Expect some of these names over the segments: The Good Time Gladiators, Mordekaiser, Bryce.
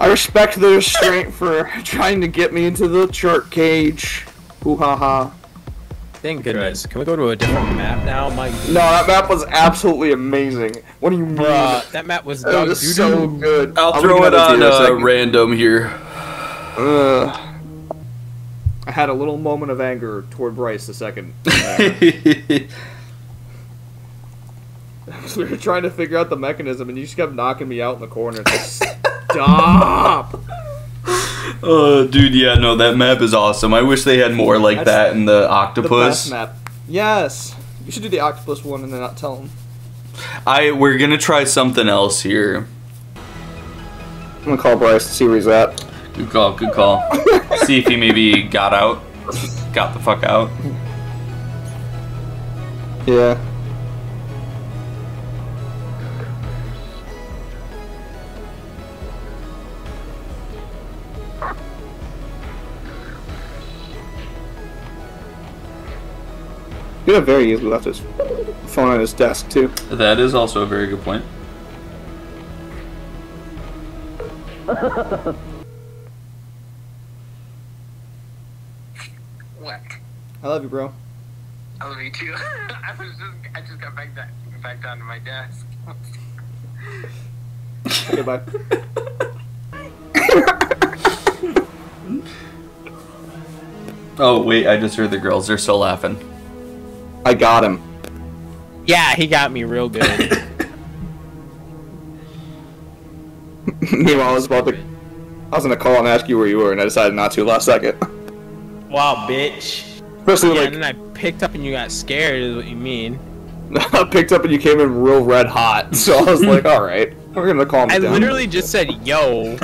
I respect the restraint for trying to get me into the shark cage. Hoo ha ha. Thank goodness. Can we go to a different map now, Mike? No, that map was absolutely amazing. What do you mean? That map was dog doo-doo. So good. I'll throw it on random here. I had a little moment of anger toward Bryce the second. We were trying to figure out the mechanism, and you just kept knocking me out in the corner. Stop! Dude, yeah, no, that map is awesome. I wish they had more like that in the octopus. The best map. Yes, you should do the octopus one and then not tell them. We're gonna try something else here. I'm gonna call Bryce to see where he's at. Good call, good call. See if he maybe got out, got the fuck out. Yeah. He could have very easily left his phone on his desk, too. That is also a very good point. What? I love you, bro. I love you, too. I just got back down to my desk. Okay, bye. Oh, wait, I just heard the girls. They're still laughing. I got him. Yeah, he got me real good. Meanwhile, I was gonna call and ask you where you were, and I decided not to last second. Wow, bitch. Especially yeah, like, and then I picked up and you got scared, is what you mean. I picked up and you came in real red hot, so I was like, alright, we're gonna calm down. I literally just said, yo.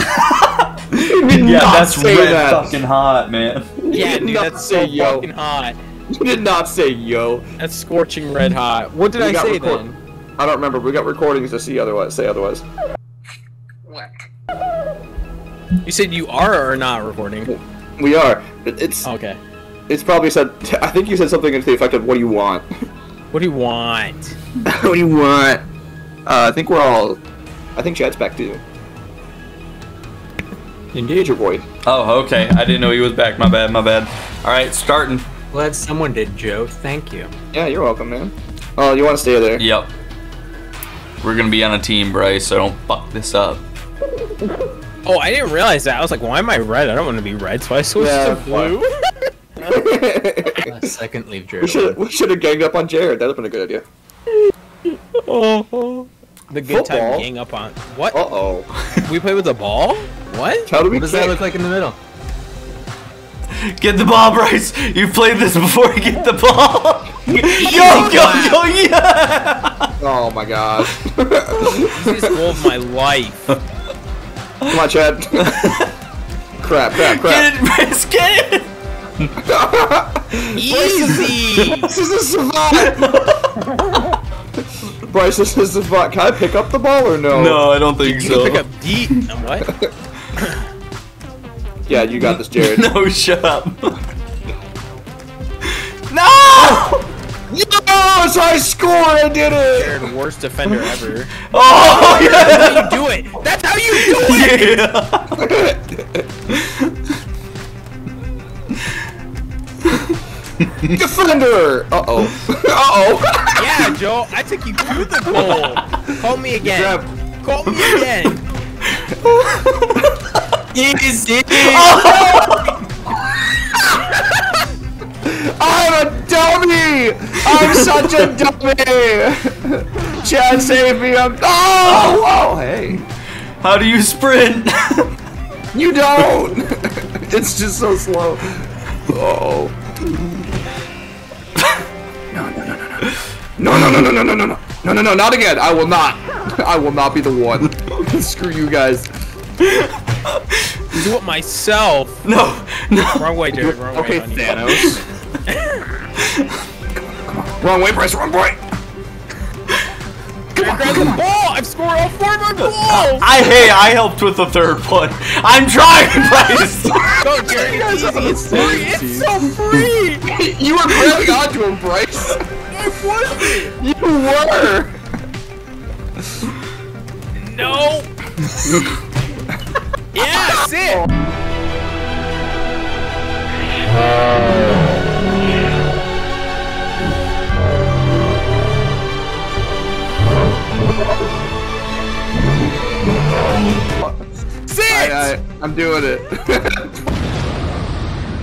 You did not that's say red that. Fucking hot, man. Yeah, dude, that's so fucking hot. You did not say yo. That's scorching red hot. What did I say then? I don't remember. We got recordings to see otherwise. Say otherwise. What? You said you are or not recording? We are. It's okay. It's probably said. I think you said something to the effect of, "What do you want?" What do you want? What do you want? I think we're all. I think Chad's back too. Engage your boy. Oh, okay. I didn't know he was back. My bad. My bad. All right, starting. Glad someone did, Joe. Thank you. Yeah, you're welcome, man. Oh, you want to stay there? Yep. We're going to be on a team, Bryce, so don't fuck this up. Oh, I didn't realize that. I was like, why am I red? I don't want to be red, so I switched to blue. Second, leave Jared. We should have ganged up on Jared. That would have been a good idea. Oh, the good time gang up on... What? Uh-oh. We play with the ball? What? How do we what does that look like in the middle? Get the ball, Bryce! You've played this before, get the ball! Yo, yeah! Oh my gosh. This is all my life. Come on, Chad. Crap. Get it, Bryce, get it! Easy! Bryce is a savant! Bryce is a savant. Can I pick up the ball or no? No, I don't think so. You can pick up deep and what? Yeah, you got this, Jared. No, shut up. No! Yes, I scored! I did it! Jared, worst defender ever. Oh, yeah! That's how you do it! That's how you do it! Yeah. Defender! Uh-oh. Uh-oh. Yeah, Joe, I took you to the goal. Call me again. Call me again. Easy. Oh. I'm a dummy! I'm such a dummy! Chad, save me! I'm. Oh! Oh, hey! How do you sprint? You don't! It's just so slow. Oh. No, not again! I will not! I will not be the one. Screw you guys. Do it myself. No. Wrong way, Jared. Wrong way. Okay, Thanos. Come on. Wrong way, Bryce. Wrong way. Grab the ball. I've scored all four of my goals. I helped with the third one. I'm trying, Bryce. Go, Jared. It's free. It's so free. You were grabbing onto him, Bryce. I wasn't. You were. No. Yeah, that's it. Sit. I'm doing it.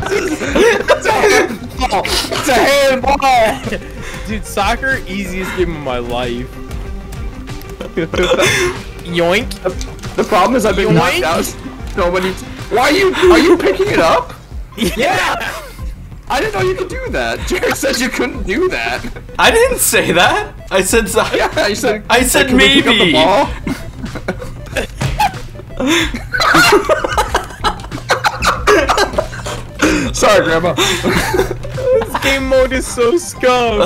It's a handball. It's a handball. Dude, soccer easiest game of my life. Yoink. The problem is I've been knocked out so many. Why are you picking it up? Yeah. I didn't know you could do that. Jared said you couldn't do that. I didn't say that. I said soccer. Yeah, I said can maybe. We pick up the ball? Sorry, Grandma. This game mode is so scum.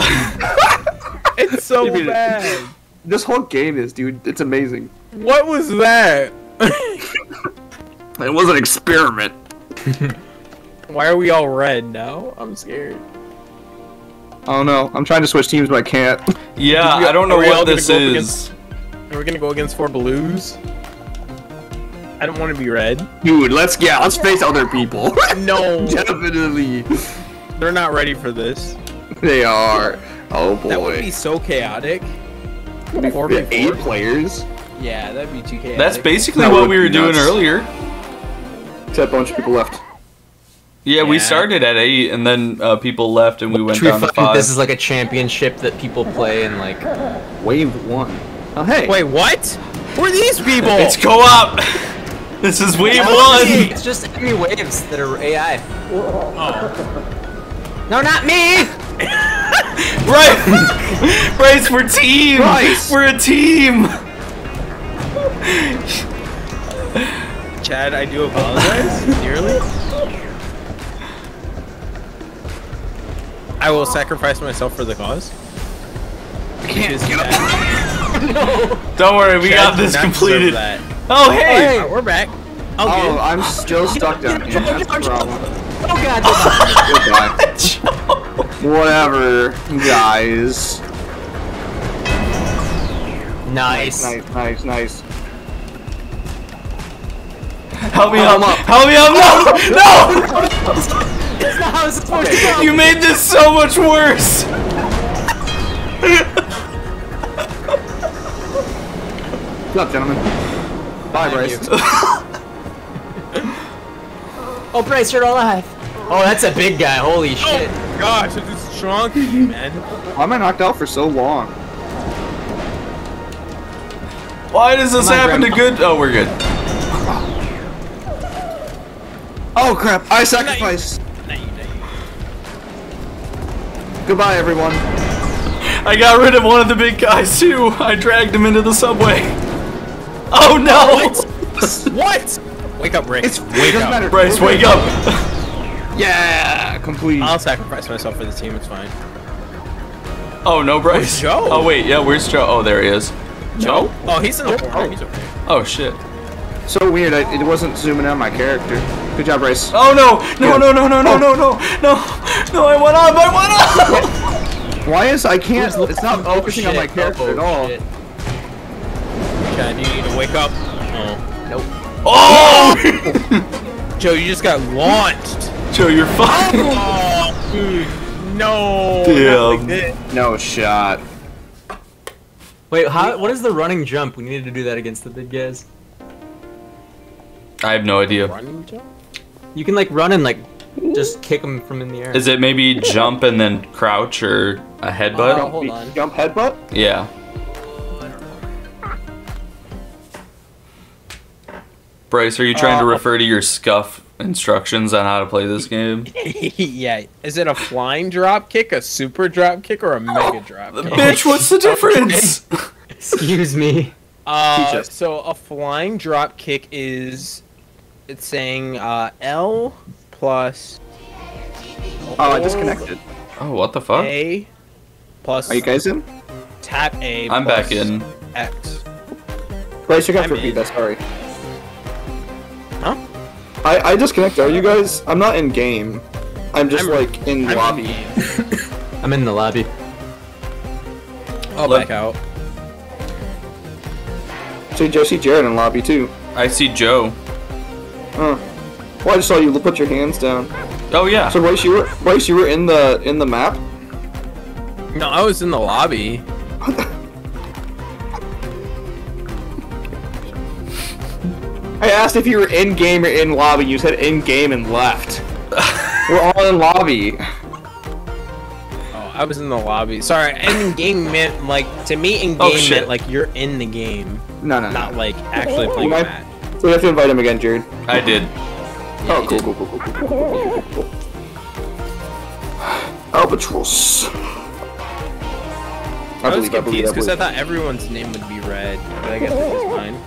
It's so bad. This whole game is, dude. It's amazing. What was that? It was an experiment. Why are we all red now? I'm scared. I don't know. I'm trying to switch teams, but I can't. Yeah, I don't know what this is. Are we gonna go against four blues? I don't want to be red. Dude, let's face other people. No. Definitely. They're not ready for this. They are. Oh boy. That would be so chaotic. Four be 8 players? Yeah, that'd be too chaotic. That's basically what we were doing earlier. Except a bunch of people left. Yeah, we started at 8 and then people left and we went down to 5. This is like a championship that people play in like Wave 1. Oh hey. Wait, what? Who are these people? It's co-op. This is Wave 1! It's just enemy waves that are AI. Oh. No, not me! Bryce! Bryce, we're team! Bryce. We're a team! Chad, I do apologize. Dearly. I will sacrifice myself for the cause. I can't do that. No! Don't worry, we got this completed. Oh hey! We're back. Oh, I'm still stuck down here. That's the problem. Oh god. Oh, god. Whatever, guys. Nice. Nice. Help me out! Help me out! No! No! That's not how it's supposed to go. You made this so much worse. Good luck, gentlemen. Bye, Bryce. Oh, Bryce, you're alive. Oh, that's a big guy. Holy shit. Oh, gosh, I'm just strong, man. Why am I knocked out for so long? Why does this happen to good? Oh, we're good. Oh, crap. I sacrificed. Not you. Goodbye, everyone. I got rid of one of the big guys, too. I dragged him into the subway. Oh no! What? Wake up, Rick. Wake up. Bryce, wake up! Yeah, complete. I'll sacrifice myself for the team, it's fine. Oh no, Bryce. Where's Joe? Oh wait, yeah, where's Joe? Oh, there he is. Joe? Oh, he's in the corner. He's okay. Oh shit. So weird, it wasn't zooming out my character. Good job, Bryce. Oh no! No, I went up! Why is it's not focusing on my character at all. Shit. Chad, you need to wake up. Oh. Nope. Oh! Joe, you just got launched. Joe, you're fine. Oh, dude. No. Damn. No shot. Wait, what is the running jump? We needed to do that against the big guys. I have no idea. Running jump? You can like run and like just kick them from in the air. Is it maybe jump and then crouch or a headbutt? Oh, hold on. Jump headbutt? Yeah. Bryce, are you trying to refer to your scuff instructions on how to play this game? Yeah. Is it a flying drop kick, a super drop kick, or a mega drop kick? Bitch, what's the difference? Excuse me. So a flying drop kick is it's saying L plus. Oh, I disconnected. Oh, what the fuck? A plus. Are you guys in? Tap A. I'm back in. X. Bryce, you got to repeat that. Sorry. Huh? I disconnected. Are you guys? I'm not in game. I'm just like in the lobby. I'm in the lobby. I'll back out. So Joe, see Jared in lobby too. I see Joe. Well, I just saw you put your hands down. Oh yeah. So Bryce, you were in the map? No, I was in the lobby. I asked if you were in game or in lobby. You said in game and left. We're all in lobby. Oh, I was in the lobby. Sorry, in game meant like to me. In game meant like you're in the game. No. Not like actually playing a match. So we have to invite him again, Jared. I did. Yeah, oh, cool. Albatross. I was confused because I thought everyone's name would be red, but I guess it was mine.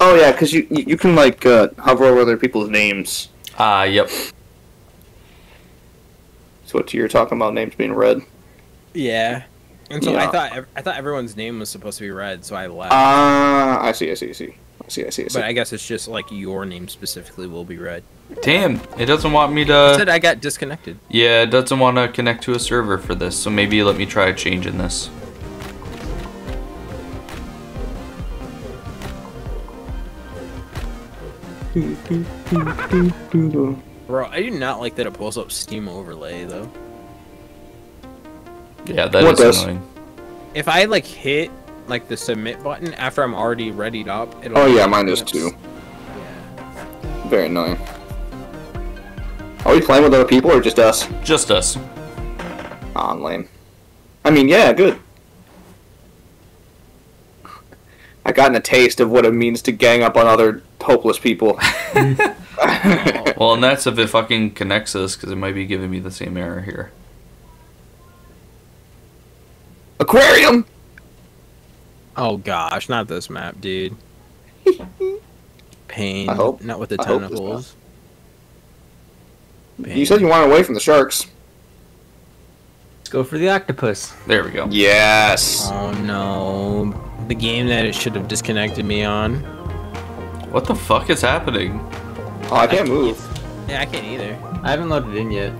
Oh yeah, because you can like hover over other people's names. Yep. So what you're talking about names being red? Yeah. And so yeah. I thought everyone's name was supposed to be red, so I left. I see. But I guess it's just like your name specifically will be red. Damn, it doesn't want me to. It said I got disconnected. Yeah, it doesn't want to connect to a server for this, so maybe let me try changing this. Bro, I do not like that it pulls up Steam overlay though. Yeah, that is annoying. If I like hit like the submit button after I'm already readied up, it'll. Oh yeah, mine is too. Yeah. Very annoying. Are we playing with other people or just us? Just us. Aw, lame. I mean, yeah, good. I've gotten a taste of what it means to gang up on other hopeless people. Well, and that's if it fucking connects us, because it might be giving me the same error here. Aquarium! Oh gosh, not this map, dude. Pain. I hope. Not with the tentacles. You said you wanted away from the sharks. Let's go for the octopus. There we go. Yes! Oh no. The game that it should have disconnected me on. What the fuck is happening? Oh, I can't move. Yeah, I can't either. I haven't loaded in yet.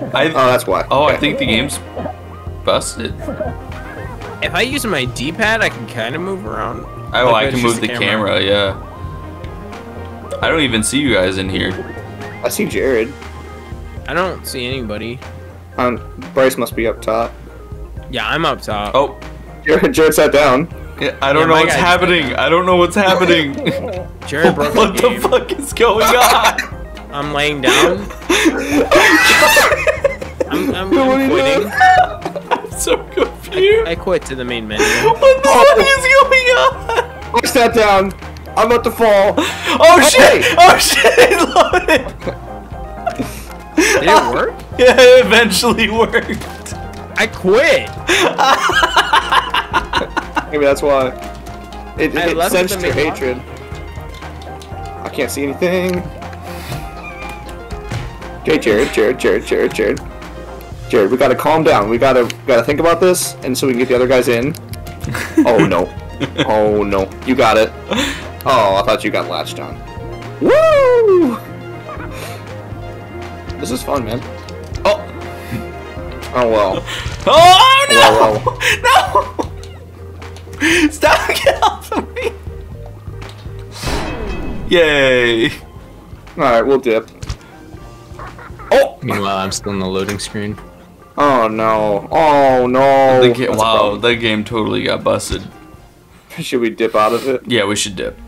Oh, that's why. Oh, okay. I think the game's busted. If I use my D-pad, I can kind of move around. Oh, like I can move the camera, yeah. I don't even see you guys in here. I see Jared. I don't see anybody. Bryce must be up top. Yeah, I'm up top. Oh, Jared sat down. Yeah, I don't know what's happening. I don't know what's happening. Jared broke the game. What the fuck is going on? I'm laying down. I'm quitting. I'm so confused. I quit to the main menu. What the fuck is going on? I sat down. I'm about to fall. Oh shit! Oh shit! It loaded. Did it work? Yeah, it eventually worked. I quit. Maybe that's why. It sensed your hatred. I can't see anything. Okay, Jared, we gotta calm down. We gotta think about this, and so we can get the other guys in. Oh no. Oh no. You got it. Oh, I thought you got latched on. Woo! This is fun, man. Oh. Oh well. Oh no! No! Stop! Get off of me! Yay! Alright, we'll dip. Oh! Meanwhile, I'm still in the loading screen. Oh no. Oh no. Wow, that game totally got busted. Should we dip out of it? Yeah, we should dip.